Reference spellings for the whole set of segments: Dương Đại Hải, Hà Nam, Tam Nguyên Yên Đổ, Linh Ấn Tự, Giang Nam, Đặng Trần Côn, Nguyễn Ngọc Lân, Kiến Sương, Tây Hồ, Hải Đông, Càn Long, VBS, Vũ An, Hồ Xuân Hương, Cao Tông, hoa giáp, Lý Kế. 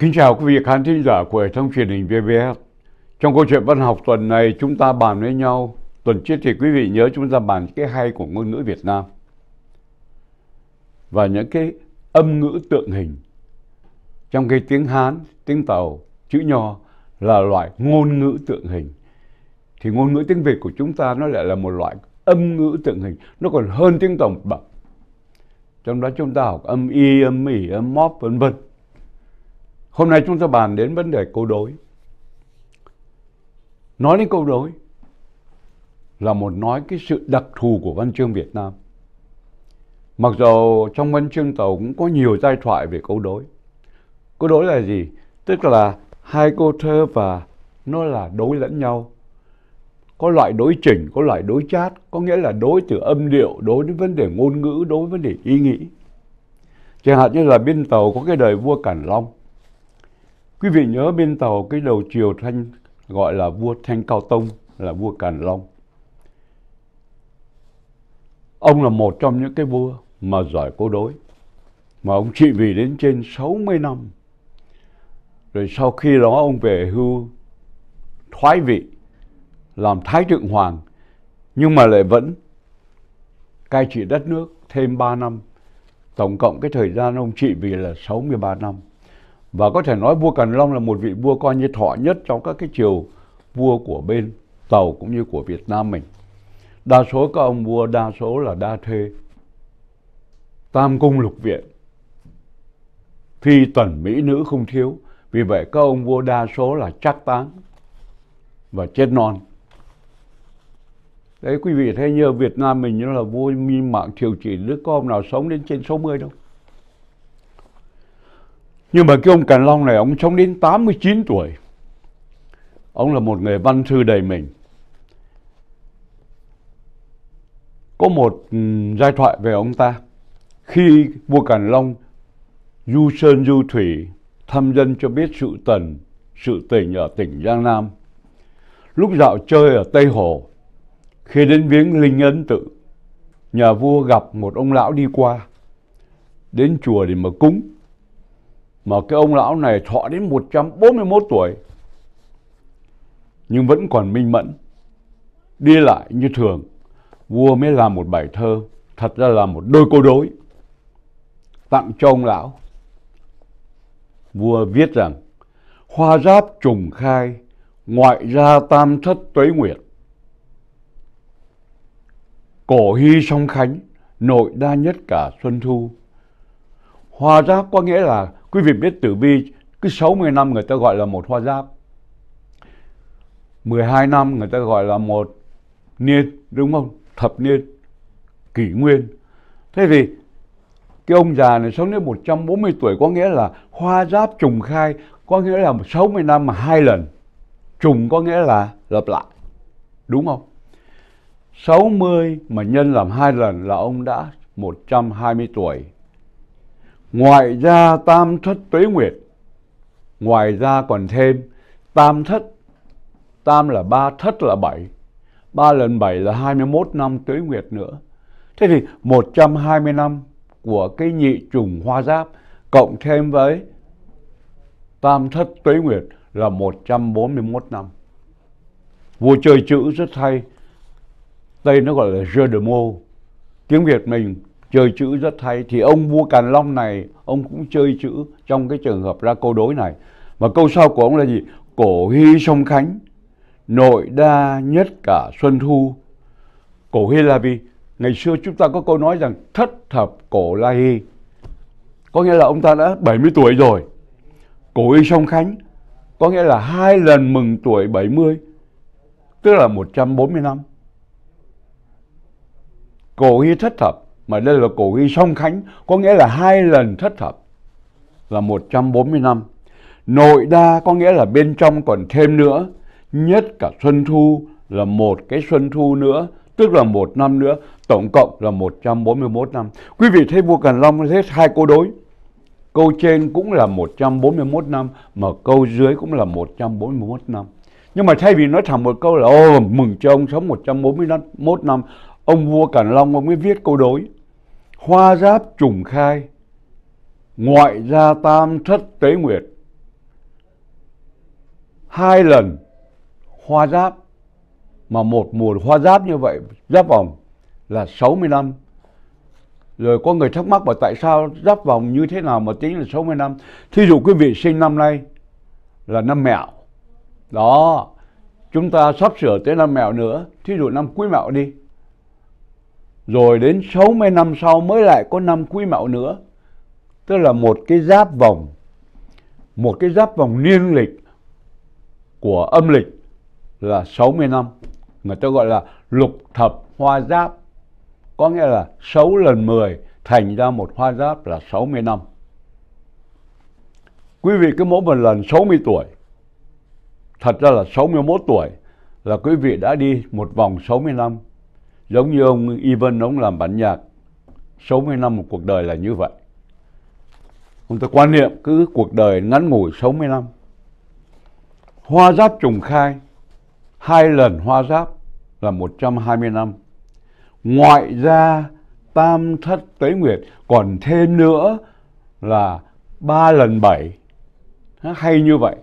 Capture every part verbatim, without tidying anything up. Kính chào quý vị khán thính giả của hệ thống truyền hình vê bê ét. Trong câu chuyện văn học tuần này chúng ta bàn với nhau. Tuần trước thì quý vị nhớ chúng ta bàn cái hay của ngôn ngữ Việt Nam và những cái âm ngữ tượng hình. Trong cái tiếng Hán, tiếng Tàu, chữ Nho là loại ngôn ngữ tượng hình, thì ngôn ngữ tiếng Việt của chúng ta nó lại là một loại âm ngữ tượng hình, nó còn hơn tiếng Tàu một bậc. Trong đó chúng ta học âm y, âm ỉ, âm móp, vân vân. Hôm nay chúng ta bàn đến vấn đề câu đối. Nói đến câu đối là một nói cái sự đặc thù của văn chương Việt Nam. Mặc dù trong văn chương Tàu cũng có nhiều giai thoại về câu đối. Câu đối là gì? Tức là hai câu thơ và nó là đối lẫn nhau. Có loại đối chỉnh, có loại đối chát, có nghĩa là đối từ âm điệu, đối đến vấn đề ngôn ngữ, đối với vấn đề ý nghĩ. Chẳng hạn như là bên Tàu có cái đời vua Càn Long. Quý vị nhớ bên Tàu cái đầu triều Thanh gọi là vua Thanh Cao Tông, là vua Càn Long. Ông là một trong những cái vua mà giỏi câu đối, mà ông trị vì đến trên sáu mươi năm. Rồi sau khi đó ông về hưu thoái vị, làm Thái Thượng Hoàng, nhưng mà lại vẫn cai trị đất nước thêm ba năm. Tổng cộng cái thời gian ông trị vì là sáu mươi ba năm. Và có thể nói vua Càn Long là một vị vua coi như thọ nhất trong các cái triều vua của bên Tàu cũng như của Việt Nam mình. Đa số các ông vua, đa số là đa thê, tam cung lục viện, phi tần mỹ nữ không thiếu. Vì vậy các ông vua đa số là trác táng và chết non. Đấy, quý vị thấy như Việt Nam mình nó là vua minh mạng thiều chỉ, đứa con nào sống đến trên sáu mươi đâu. Nhưng mà cái ông Càn Long này, ông sống đến tám mươi chín tuổi. Ông là một người văn thư đầy mình. Có một giai thoại về ông ta. Khi vua Càn Long du sơn du thủy, thăm dân cho biết sự tần, sự tình ở tỉnh Giang Nam. Lúc dạo chơi ở Tây Hồ, khi đến viếng Linh Ấn Tự, nhà vua gặp một ông lão đi qua, đến chùa để mà cúng. Mà cái ông lão này thọ đến một trăm bốn mươi mốt tuổi, nhưng vẫn còn minh mẫn, đi lại như thường. Vua mới làm một bài thơ, thật ra là một đôi câu đối, tặng cho ông lão. Vua viết rằng: hoa giáp trùng khai, ngoại gia tam thất tuế nguyệt, cổ hy song khánh, nội đa nhất cả xuân thu. Hoa giáp có nghĩa là, quý vị biết tử vi cứ sáu mươi năm người ta gọi là một hoa giáp, mười hai năm người ta gọi là một niên, đúng không? Thập niên, kỷ nguyên. Thế thì cái ông già này sống đến một trăm bốn mươi tuổi, có nghĩa là hoa giáp trùng khai, có nghĩa là sáu mươi năm mà hai lần. Trùng có nghĩa là lặp lại, đúng không? sáu mươi mà nhân làm hai lần là ông đã một trăm hai mươi tuổi. Ngoài ra tam thất tuế nguyệt, ngoài ra còn thêm tam thất. Tam là ba, thất là bảy, ba lần bảy là hai mươi mốt năm tuế nguyệt nữa. Thế thì một trăm hai mươi năm của cái nhị trùng hoa giáp cộng thêm với tam thất tuế nguyệt là một trăm bốn mươi mốt năm. Vua chơi chữ rất hay, Tây nó gọi là jeu de mots. Tiếng Việt mình chơi chữ rất hay, thì ông vua Càn Long này ông cũng chơi chữ trong cái trường hợp ra câu đối này. Mà câu sau của ông là gì? Cổ hy song khánh, nội đa nhất cả xuân thu. Cổ hy là vì ngày xưa chúng ta có câu nói rằng thất thập cổ lai hy, có nghĩa là ông ta đã bảy mươi tuổi rồi. Cổ hy song khánh có nghĩa là hai lần mừng tuổi bảy mươi, tức là một trăm bốn mươi năm. Cổ hy thất thập, mà đây là cổ hy song khánh, có nghĩa là hai lần thất thập là một trăm bốn mươi năm. Nội đa có nghĩa là bên trong còn thêm nữa, nhất cả xuân thu là một cái xuân thu nữa, tức là một năm nữa, tổng cộng là một trăm bốn mươi mốt năm. Quý vị thấy vua Càn Long hết hai câu đối, câu trên cũng là một trăm bốn mươi mốt năm mà câu dưới cũng là một trăm bốn mươi mốt năm. Nhưng mà thay vì nói thẳng một câu là ô mừng cho ông sống một trăm bốn mươi mốt năm, ông vua Càn Long ông mới viết câu đối: hoa giáp trùng khai, ngoại gia tam thất tuế nguyệt, hai lần hoa giáp, mà một mùa hoa giáp như vậy, giáp vòng là sáu mươi năm. Rồi có người thắc mắc bảo tại sao giáp vòng như thế nào mà tính là sáu mươi năm. Thí dụ quý vị sinh năm nay là năm mẹo, đó, chúng ta sắp sửa tới năm mẹo nữa, thí dụ năm Quý Mẹo đi, rồi đến sáu mươi năm sau mới lại có năm Quý Mẹo nữa. Tức là một cái giáp vòng, một cái giáp vòng niên lịch của âm lịch là sáu mươi năm. Người ta gọi là lục thập hoa giáp, có nghĩa là sáu lần mười thành ra một hoa giáp là sáu mươi năm. Quý vị cứ mỗi một lần sáu mươi tuổi, thật ra là sáu mươi mốt tuổi, là quý vị đã đi một vòng sáu mươi năm. Giống như ông Ivan, ông làm bản nhạc, sáu mươi năm một cuộc đời là như vậy. Ông ta quan niệm cứ cuộc đời ngắn ngủi sáu mươi năm. Hoa giáp trùng khai, hai lần hoa giáp là một trăm hai mươi năm. Ngoại ra tam thất tuế nguyệt, còn thêm nữa là ba lần bảy. Hay như vậy,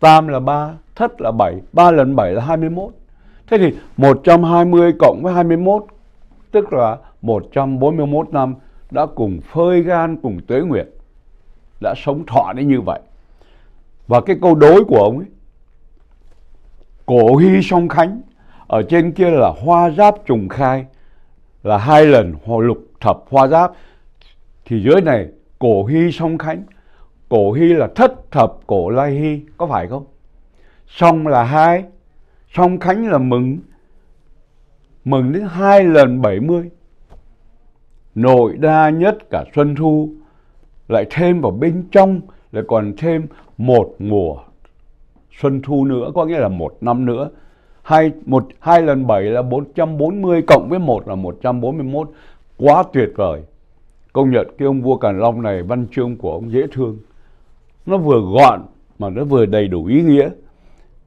tam là ba, thất là bảy, ba lần bảy là hai mươi mốt. Thế thì một trăm hai mươi cộng với hai mươi mốt, tức là một trăm bốn mươi mốt năm đã cùng phơi gan, cùng tuế nguyệt, đã sống thọ đến như vậy. Và cái câu đối của ông ấy, cổ hy song khánh, ở trên kia là hoa giáp trùng khai, là hai lần lục thập hoa giáp, thì dưới này cổ hy song khánh, cổ hy là thất thập cổ lai hy, có phải không? Song là hai, song khánh là mừng, mừng đến hai lần bảy mươi. Nội đa nhất cả xuân thu, lại thêm vào bên trong, lại còn thêm một mùa xuân thu nữa, có nghĩa là một năm nữa. Hai, một, hai lần bảy là bốn trăm bốn mươi, cộng với một là một trăm bốn mươi mốt. Quá tuyệt vời. Công nhận cái ông vua Càn Long này, văn chương của ông dễ thương. Nó vừa gọn mà nó vừa đầy đủ ý nghĩa.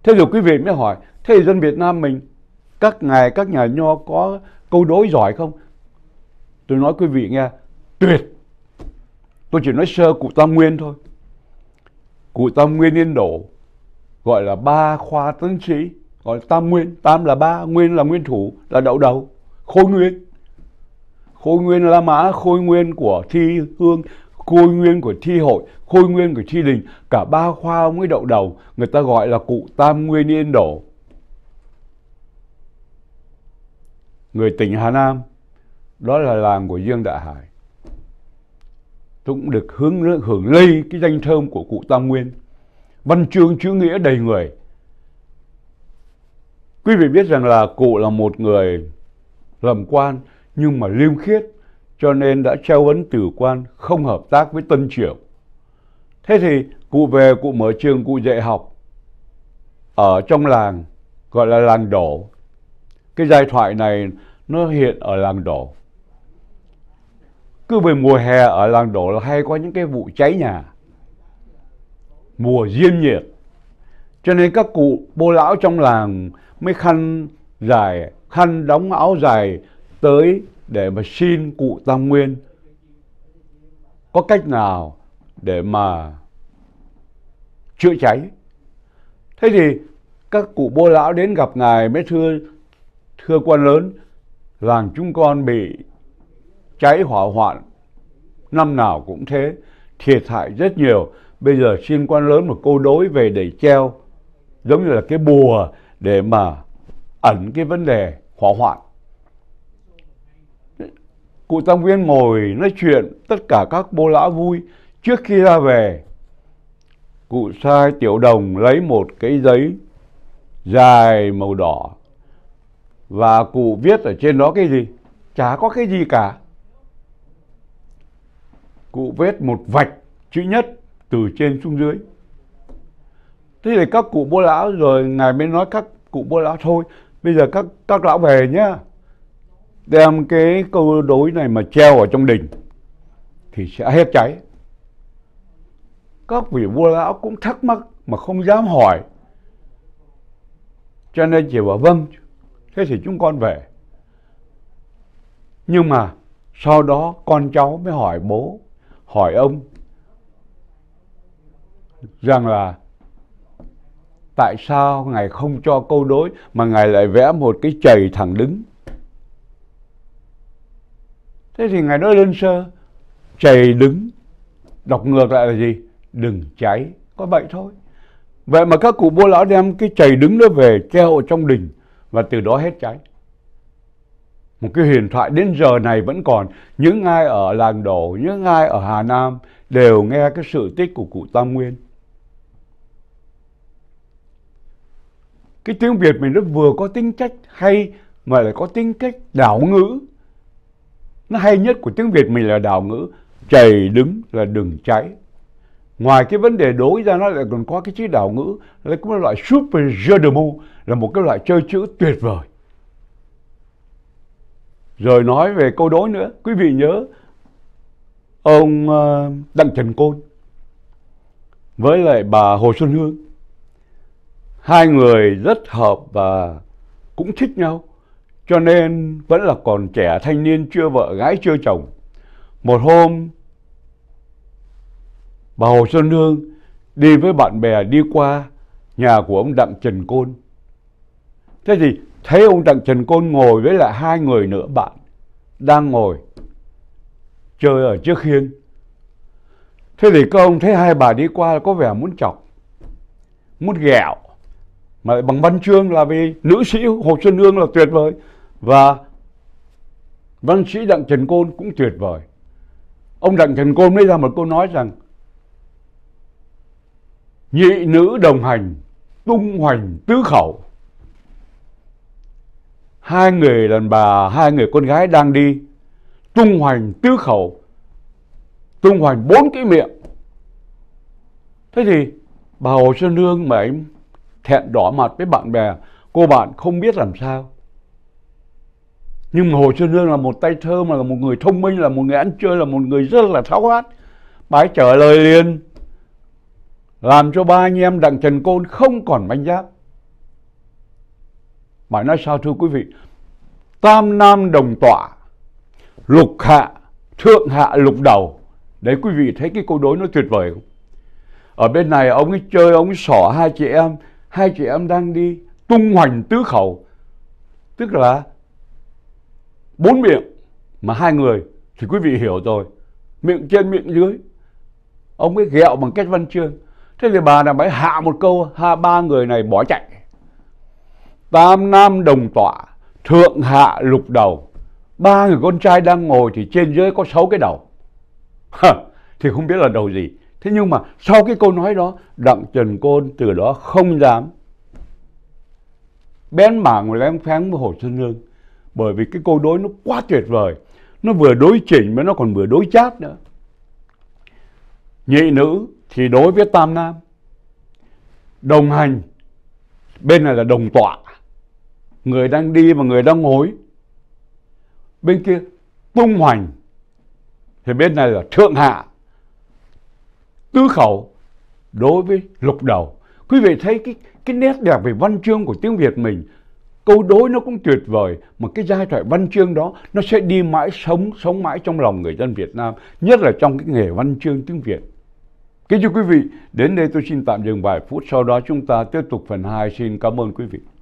Thế rồi quý vị mới hỏi, thế dân Việt Nam mình, các ngài, các nhà nho có câu đối giỏi không? Tôi nói quý vị nghe, tuyệt. Tôi chỉ nói sơ cụ Tam Nguyên thôi. Cụ Tam Nguyên Yên Đổ gọi là ba khoa tấn sĩ, gọi Tam Nguyên. Tam là ba, nguyên là nguyên thủ, là đậu đầu, khôi nguyên. Khôi nguyên La Mã, khôi nguyên của thi hương, khôi nguyên của thi hội, khôi nguyên của thi đình. Cả ba khoa ông ấy đậu đầu, người ta gọi là cụ Tam Nguyên Yên Đổ. Người tỉnh Hà Nam, đó là làng của Dương Đại Hải. Tôi cũng được hướng hưởng lây cái danh thơm của cụ Tam Nguyên. Văn chương chữ nghĩa đầy người. Quý vị biết rằng là cụ là một người làm quan nhưng mà liêm khiết, cho nên đã treo ấn tử quan, không hợp tác với Tân Triều. Thế thì cụ về, cụ mở trường, cụ dạy học ở trong làng, gọi là làng Đổ. Cái giai thoại này nó hiện ở làng Đổ. Cứ về mùa hè ở làng Đổ là hay có những cái vụ cháy nhà, mùa diêm nhiệt. Cho nên các cụ bô lão trong làng mới khăn dài, khăn đóng áo dài tới để mà xin cụ Tam Nguyên có cách nào để mà chữa cháy. Thế thì các cụ bô lão đến gặp ngài mới thưa, thưa quan lớn, làng chúng con bị cháy hỏa hoạn, năm nào cũng thế, thiệt hại rất nhiều. Bây giờ xin quan lớn một câu đối về để treo, giống như là cái bùa để mà ẩn cái vấn đề hỏa hoạn. Cụ Tam Nguyên ngồi nói chuyện, tất cả các bô lão vui. Trước khi ra về, cụ sai tiểu đồng lấy một cái giấy dài màu đỏ, và cụ viết ở trên đó cái gì? Chả có cái gì cả. Cụ viết một vạch chữ nhất từ trên xuống dưới. Thế thì các cụ bô lão, rồi ngài mới nói các cụ bô lão thôi, bây giờ các các lão về nhá, đem cái câu đối này mà treo ở trong đình thì sẽ hết cháy. Các vị bô lão cũng thắc mắc mà không dám hỏi, cho nên chỉ bảo vâng, thế thì chúng con về. Nhưng mà sau đó con cháu mới hỏi bố, hỏi ông rằng là tại sao Ngài không cho câu đối mà Ngài lại vẽ một cái chày thẳng đứng? Thế thì Ngài nói đơn sơ, chày đứng, đọc ngược lại là gì? Đừng cháy, có vậy thôi. Vậy mà các cụ bô lão đem cái chày đứng đó về treo ở trong đình, và từ đó hết cháy. Một cái huyền thoại đến giờ này vẫn còn. Những ai ở làng Đổ, những ai ở Hà Nam đều nghe cái sự tích của cụ Tam Nguyên. Cái tiếng Việt mình nó vừa có tính cách hay mà lại có tính cách đảo ngữ. Nó hay nhất của tiếng Việt mình là đảo ngữ. Chày đứng là đừng cháy. Ngoài cái vấn đề đối ra, nó lại còn có cái chữ đảo ngữ. Nó cũng là loại super jeu de mots, là một cái loại chơi chữ tuyệt vời. Rồi nói về câu đối nữa, quý vị nhớ ông Đặng Trần Côn với lại bà Hồ Xuân Hương, hai người rất hợp và cũng thích nhau, cho nên vẫn là còn trẻ thanh niên, chưa vợ gái chưa chồng. Một hôm bà Hồ Xuân Hương đi với bạn bè đi qua nhà của ông Đặng Trần Côn. Thế thì thấy ông Đặng Trần Côn ngồi với lại hai người nữa bạn, đang ngồi chơi ở trước hiên. Thế thì các ông thấy hai bà đi qua có vẻ muốn chọc, muốn ghẹo, mà lại bằng văn chương, là vì nữ sĩ Hồ Xuân Hương là tuyệt vời và văn sĩ Đặng Trần Côn cũng tuyệt vời. Ông Đặng Trần Côn lấy ra một câu nói rằng: nhị nữ đồng hành, tung hoành tứ khẩu. Hai người đàn bà, hai người con gái đang đi tung hoành tứ khẩu, tung hoành bốn cái miệng. Thế thì bà Hồ Xuân Hương mà em thẹn đỏ mặt với bạn bè, cô bạn không biết làm sao. Nhưng mà Hồ Xuân Hương là một tay thơ, mà là một người thông minh, là một người ăn chơi, là một người rất là tháo vát. Bà ấy trả lời liền, làm cho ba anh em Đặng Trần Côn không còn manh giáp. Bà nói sao thưa quý vị? Tam nam đồng tọa, lục hạ, thượng hạ lục đầu. Đấy, quý vị thấy cái câu đối nó tuyệt vời không? Ở bên này ông ấy chơi, ông ấy xỏ hai chị em. Hai chị em đang đi tung hoành tứ khẩu, tức là bốn miệng mà hai người, thì quý vị hiểu rồi, miệng trên miệng dưới. Ông ấy ghẹo bằng cách văn chương. Thế thì bà này hạ một câu, hạ ba người này bỏ chạy. Tam nam đồng tọa, thượng hạ lục đầu. Ba người con trai đang ngồi thì trên dưới có sáu cái đầu. Ha, thì không biết là đầu gì. Thế nhưng mà sau cái câu nói đó, Đặng Trần Côn từ đó không dám bén mảng và lén phén với Hồ Xuân Hương, bởi vì cái câu đối nó quá tuyệt vời. Nó vừa đối chỉnh mà nó còn vừa đối chát nữa. Nhị nữ thì đối với tam nam, đồng hành, bên này là đồng tọa, người đang đi và người đang ngồi. Bên kia tung hoành, thì bên này là thượng hạ, tứ khẩu đối với lục đầu. Quý vị thấy cái, cái nét đẹp về văn chương của tiếng Việt mình. Câu đối nó cũng tuyệt vời, mà cái giai thoại văn chương đó nó sẽ đi mãi, sống sống mãi trong lòng người dân Việt Nam, nhất là trong cái nghề văn chương tiếng Việt. Kính thưa quý vị, đến đây tôi xin tạm dừng vài phút, sau đó chúng ta tiếp tục phần hai. Xin cảm ơn quý vị.